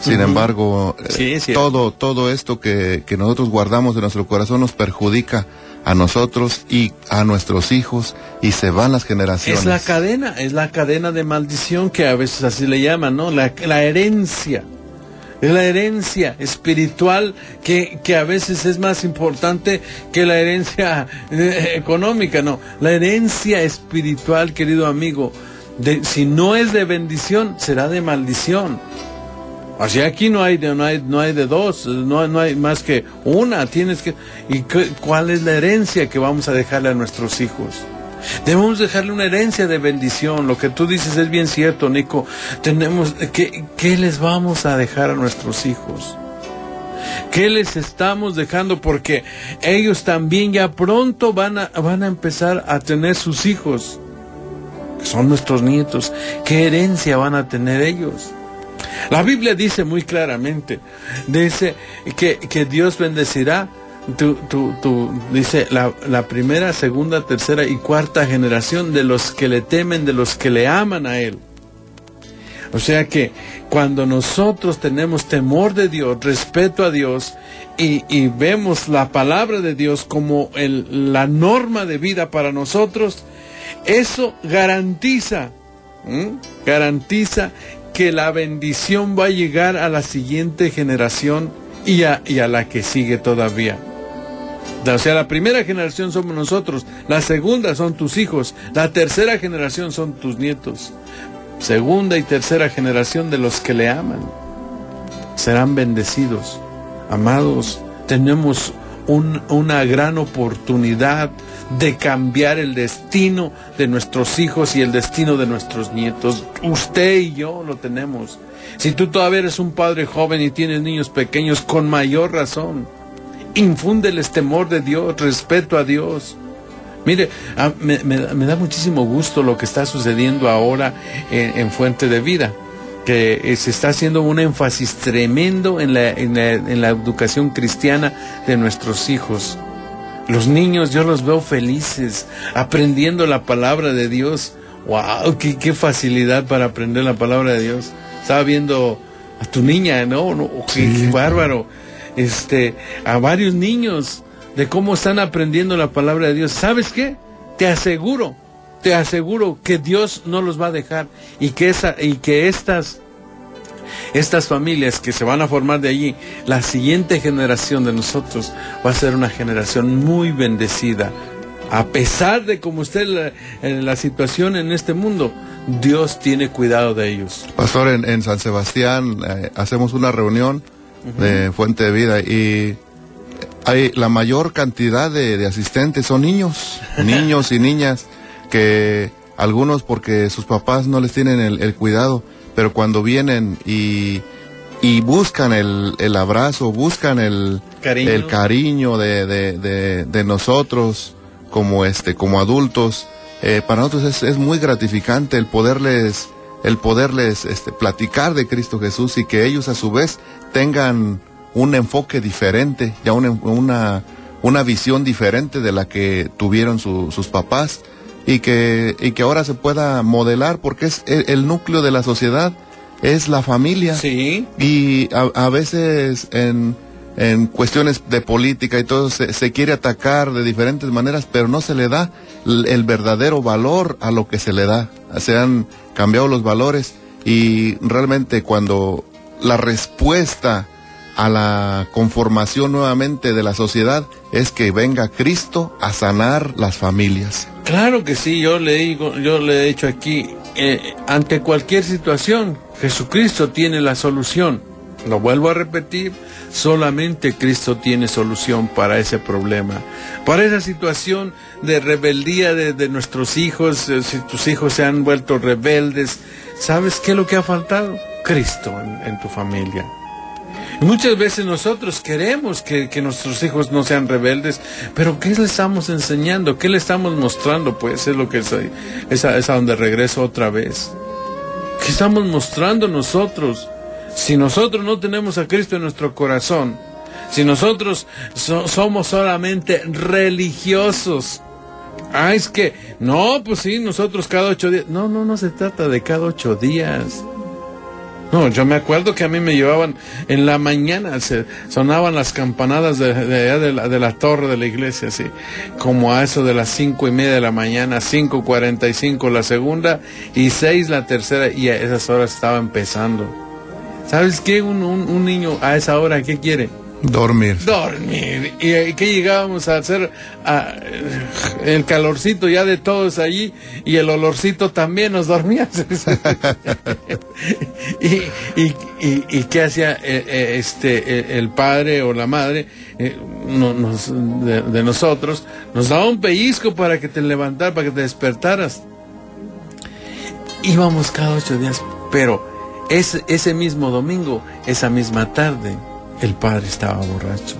Sin embargo, sí. Todo esto que nosotros guardamos de nuestro corazón nos perjudica a nosotros y a nuestros hijos, y se van las generaciones. Es la cadena de maldición, que a veces así le llaman, ¿no? La herencia. Es la herencia espiritual que a veces es más importante que la herencia económica, no. La herencia espiritual, querido amigo, si no es de bendición, será de maldición. Así aquí no hay de dos, no hay más que una, tienes que... ¿Y cuál es la herencia que vamos a dejarle a nuestros hijos? Debemos dejarle una herencia de bendición. Lo que tú dices es bien cierto, Nico. Tenemos ¿qué les vamos a dejar a nuestros hijos? ¿Qué les estamos dejando? Porque ellos también ya pronto van a empezar a tener sus hijos, que son nuestros nietos. ¿Qué herencia van a tener ellos? La Biblia dice muy claramente, dice que Dios bendecirá dice la primera, segunda, tercera y cuarta generación de los que le temen, de los que le aman a Él. O sea que cuando nosotros tenemos temor de Dios, respeto a Dios y vemos la palabra de Dios como la norma de vida para nosotros, eso garantiza que la bendición va a llegar a la siguiente generación y a la que sigue todavía. O sea, la primera generación somos nosotros, la segunda son tus hijos, la tercera generación son tus nietos. Segunda y tercera generación de los que le aman serán bendecidos. Amados, tenemos una gran oportunidad de cambiar el destino de nuestros hijos y el destino de nuestros nietos. Usted y yo lo tenemos. Si tú todavía eres un padre joven y tienes niños pequeños, con mayor razón, infúndeles temor de Dios, respeto a Dios. Mire, me da muchísimo gusto lo que está sucediendo ahora en Fuente de Vida, que se está haciendo un énfasis tremendo en la educación cristiana de nuestros hijos. Los niños, yo los veo felices, aprendiendo la palabra de Dios. ¡Wow! ¡Qué facilidad para aprender la palabra de Dios! Estaba viendo a tu niña, ¿no? ¡Qué bárbaro! A varios niños, de cómo están aprendiendo la palabra de Dios. ¿Sabes qué? Te aseguro que Dios no los va a dejar, y que estas familias que se van a formar de allí, la siguiente generación de nosotros va a ser una generación muy bendecida. A pesar de como esté la situación en este mundo, Dios tiene cuidado de ellos. Pastor, en San Sebastián hacemos una reunión de Fuente de Vida, y la mayor cantidad de asistentes son niños y niñas, que algunos porque sus papás no les tienen el cuidado, pero cuando vienen y buscan el abrazo, buscan el cariño de nosotros como adultos, para nosotros es muy gratificante el poderles platicar de Cristo Jesús, y que ellos a su vez tengan un enfoque diferente, ya una visión diferente de la que tuvieron sus papás, y que ahora se pueda modelar, porque es el núcleo de la sociedad, es la familia. Sí. Y a veces en cuestiones de política y todo se quiere atacar de diferentes maneras, pero no se le da el verdadero valor a lo que se le da. Se han cambiado los valores, y realmente cuando la respuesta a la conformación nuevamente de la sociedad es que venga Cristo a sanar las familias. Claro que sí, yo le he dicho aquí, ante cualquier situación, Jesucristo tiene la solución. Lo vuelvo a repetir, solamente Cristo tiene solución para ese problema, para esa situación de rebeldía de nuestros hijos. Si tus hijos se han vuelto rebeldes, ¿sabes qué es lo que ha faltado? Cristo en tu familia. Muchas veces nosotros queremos que nuestros hijos no sean rebeldes, pero ¿qué le estamos enseñando? ¿Qué le estamos mostrando? Pues es lo que es a donde regreso otra vez. ¿Qué estamos mostrando nosotros? Si nosotros no tenemos a Cristo en nuestro corazón, si nosotros somos solamente religiosos, es que, no, pues sí, nosotros cada 8 días... No se trata de cada 8 días... No, yo me acuerdo que a mí me llevaban en la mañana, sonaban las campanadas de la torre de la iglesia, así, como a eso de las 5:30 de la mañana, 5:45 la segunda y 6 la tercera, y a esas horas estaba empezando. ¿Sabes qué? Un niño a esa hora, ¿qué quiere? Dormir. Dormir. ¿Y qué llegábamos a hacer? El calorcito ya de todos allí y el olorcito también, nos dormíamos. ¿Y qué hacía el padre o la madre de nosotros? Nos daba un pellizco para que te levantaras, para que te despertaras. Íbamos cada 8 días, pero ese mismo domingo, esa misma tarde, el padre estaba borracho,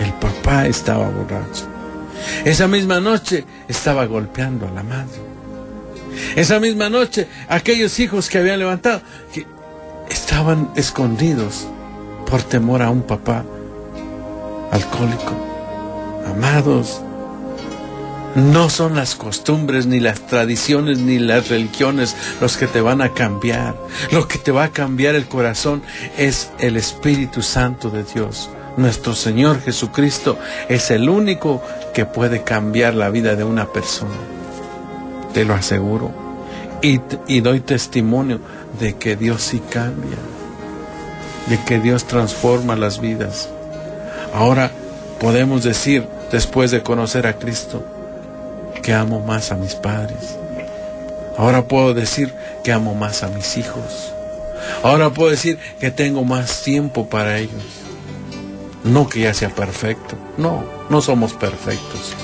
el papá estaba borracho. Esa misma noche estaba golpeando a la madre. Esa misma noche aquellos hijos que habían levantado, que estaban escondidos por temor a un papá alcohólico. Amados, no son las costumbres, ni las tradiciones, ni las religiones los que te van a cambiar. Lo que te va a cambiar el corazón es el Espíritu Santo de Dios. Nuestro Señor Jesucristo es el único que puede cambiar la vida de una persona. Te lo aseguro. Y doy testimonio de que Dios sí cambia. De que Dios transforma las vidas. Ahora podemos decir, después de conocer a Cristo, que amo más a mis padres. Ahora puedo decir que amo más a mis hijos. Ahora puedo decir que tengo más tiempo para ellos. No que ya sea perfecto. No, no somos perfectos.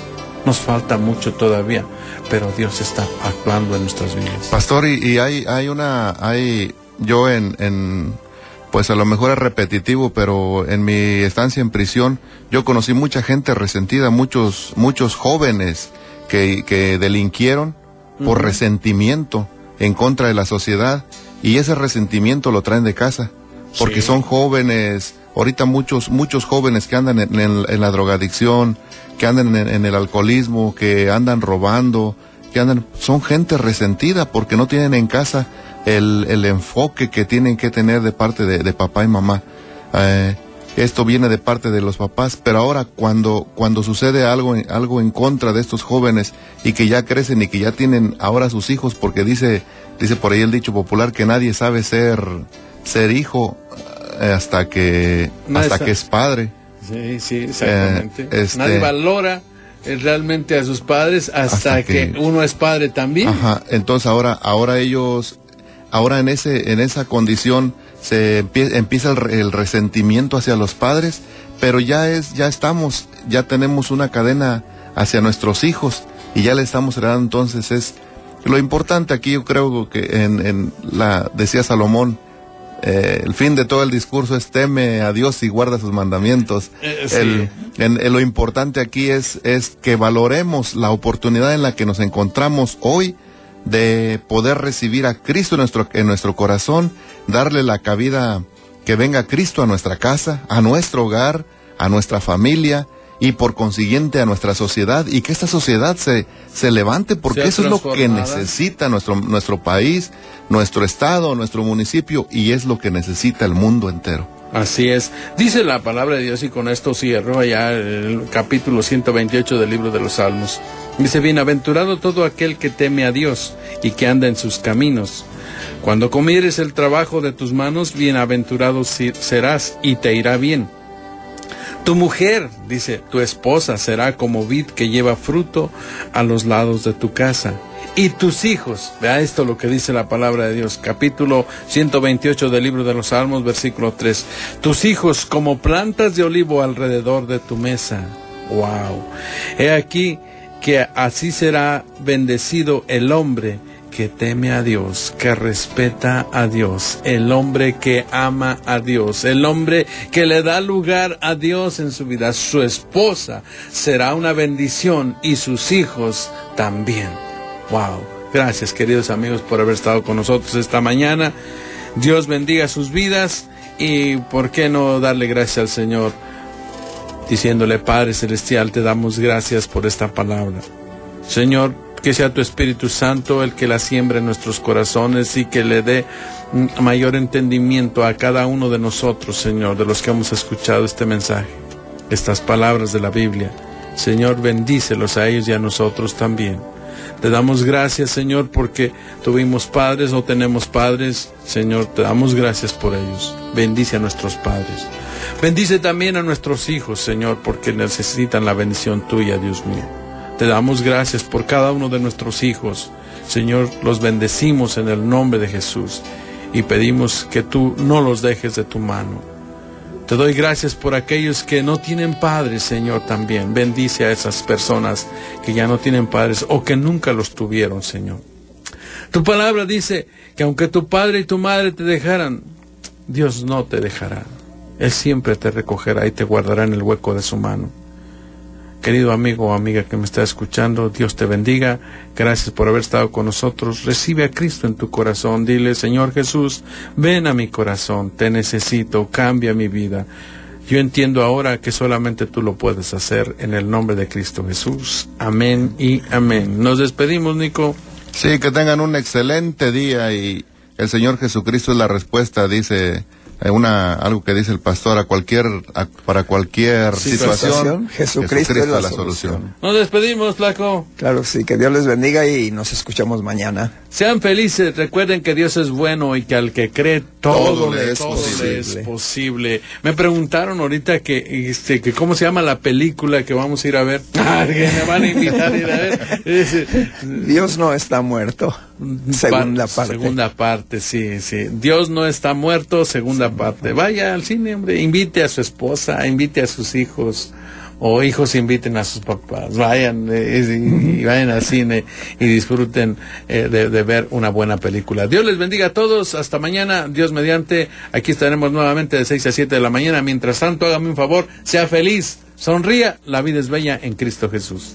Nos falta mucho todavía, pero Dios está actuando en nuestras vidas. Pastor, y hay yo pues a lo mejor es repetitivo, pero en mi estancia en prisión, yo conocí mucha gente resentida, muchos jóvenes que delinquieron por resentimiento en contra de la sociedad, y ese resentimiento lo traen de casa, porque son jóvenes. Ahorita muchos jóvenes que andan en la drogadicción, que andan en el alcoholismo, que andan robando, son gente resentida porque no tienen en casa el enfoque que tienen que tener de parte de papá y mamá. Esto viene de parte de los papás, pero ahora cuando sucede algo en contra de estos jóvenes, y que ya crecen y que ya tienen ahora sus hijos, porque dice por ahí el dicho popular que nadie sabe ser hijo hasta que es padre. Sí, sí, exactamente. Nadie valora realmente a sus padres hasta que uno es padre también. Ajá, entonces ahora ellos, ahora en esa condición, se empieza el resentimiento hacia los padres, pero ya tenemos una cadena hacia nuestros hijos y ya le estamos heredando. Entonces es lo importante aquí, yo creo que decía Salomón, el fin de todo el discurso es teme a Dios y guarda sus mandamientos. Sí. Lo importante aquí es que valoremos la oportunidad en la que nos encontramos hoy de poder recibir a Cristo en nuestro corazón, darle la cabida, que venga Cristo a nuestra casa, a nuestro hogar, a nuestra familia y por consiguiente a nuestra sociedad, y que esta sociedad se levante, porque eso es lo que necesita nuestro país, nuestro estado, nuestro municipio, y es lo que necesita el mundo entero. Así es, dice la palabra de Dios, y con esto cierro allá el capítulo 128 del libro de los Salmos. Dice: bienaventurado todo aquel que teme a Dios y que anda en sus caminos. Cuando comieres el trabajo de tus manos, bienaventurado serás y te irá bien. Tu mujer, dice, tu esposa, será como vid que lleva fruto a los lados de tu casa. Y tus hijos, vea esto lo que dice la palabra de Dios, capítulo 128 del libro de los Salmos, versículo 3. Tus hijos como plantas de olivo alrededor de tu mesa. ¡Wow! He aquí que así será bendecido el hombre que teme a Dios, que respeta a Dios, el hombre que ama a Dios, el hombre que le da lugar a Dios en su vida. Su esposa será una bendición y sus hijos también. Wow, gracias queridos amigos por haber estado con nosotros esta mañana. Dios bendiga sus vidas, y por qué no darle gracias al Señor, diciéndole: Padre Celestial, te damos gracias por esta palabra. Señor, que sea tu Espíritu Santo el que la siembre en nuestros corazones y que le dé mayor entendimiento a cada uno de nosotros, Señor, de los que hemos escuchado este mensaje, estas palabras de la Biblia. Señor, bendícelos a ellos y a nosotros también. Te damos gracias, Señor, porque tuvimos padres o tenemos padres. Señor, te damos gracias por ellos. Bendice a nuestros padres. Bendice también a nuestros hijos, Señor, porque necesitan la bendición tuya, Dios mío. Te damos gracias por cada uno de nuestros hijos. Señor, los bendecimos en el nombre de Jesús y pedimos que tú no los dejes de tu mano. Te doy gracias por aquellos que no tienen padres, Señor, también. Bendice a esas personas que ya no tienen padres o que nunca los tuvieron, Señor. Tu palabra dice que aunque tu padre y tu madre te dejaran, Dios no te dejará. Él siempre te recogerá y te guardará en el hueco de su mano. Querido amigo o amiga que me está escuchando, Dios te bendiga. Gracias por haber estado con nosotros. Recibe a Cristo en tu corazón. Dile, Señor Jesús, ven a mi corazón. Te necesito. Cambia mi vida. Yo entiendo ahora que solamente tú lo puedes hacer en el nombre de Cristo Jesús. Amén y amén. Nos despedimos, Nico. Sí, que tengan un excelente día y el Señor Jesucristo es la respuesta, dice... algo que dice el pastor, para cualquier situación, Jesucristo es la solución. Nos despedimos, Flaco. Claro, sí, que Dios les bendiga y nos escuchamos mañana. Sean felices, recuerden que Dios es bueno y que al que cree todo le es posible. Me preguntaron ahorita que cómo se llama la película que vamos a ir a ver. Me van a invitar a ir a ver. Dios no está muerto. Segunda parte, sí. Dios no está muerto, segunda parte. Vaya al cine, hombre, invite a su esposa, invite a sus hijos, o hijos inviten a sus papás, vayan al cine y disfruten de ver una buena película. Dios les bendiga a todos, hasta mañana, Dios mediante, aquí estaremos nuevamente de 6 a 7 de la mañana. Mientras tanto, hágame un favor, sea feliz, sonría, la vida es bella en Cristo Jesús.